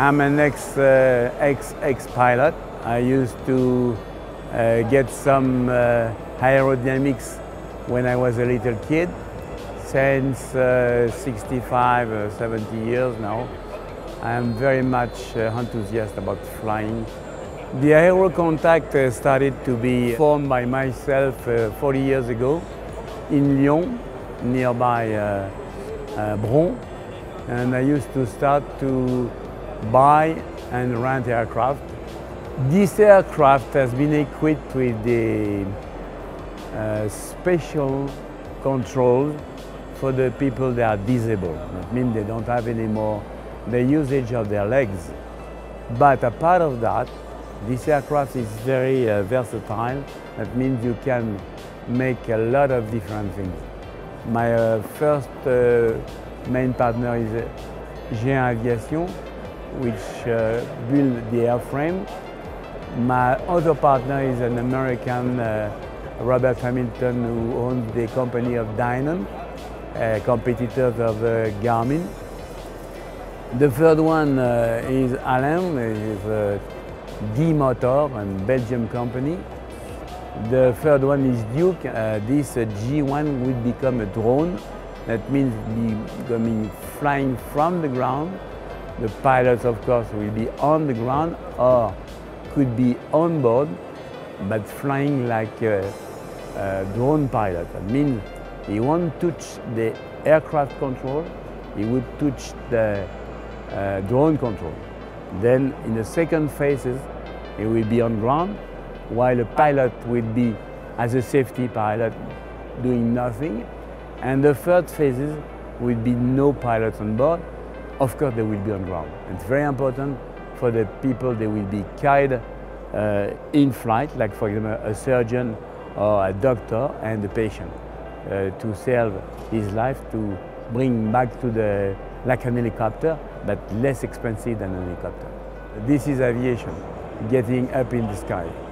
I'm an ex-pilot. I used to get some aerodynamics when I was a little kid. Since 65 or 70 years now, I am very much enthusiastic about flying. The aero contact started to be formed by myself 40 years ago in Lyon, nearby Bron, and I used to start to buy and rent aircraft. This aircraft has been equipped with the special control for the people that are disabled. That means they don't have any more the usage of their legs. But apart of that, this aircraft is very versatile. That means you can make a lot of different things. My first main partner is G1 Aviation, which built the airframe. My other partner is an American, Robert Hamilton, who owns the company of Dynam, competitors of Garmin. The third one is Allen, is D-Motor, a Belgian company. The third one is Duke. This G1 would become a drone. That means becoming flying from the ground. The pilots, of course, will be on the ground or could be on board, but flying like a drone pilot. I mean, he won't touch the aircraft control, he would touch the drone control. Then in the second phases, he will be on ground, while the pilot will be as a safety pilot doing nothing. And the third phases will be no pilots on board. Of course, they will be on ground. It's very important for the people that will be carried in flight, like for example a surgeon or a doctor and the patient, to save his life, to bring back to the like an helicopter, but less expensive than an helicopter. This is aviation, getting up in the sky.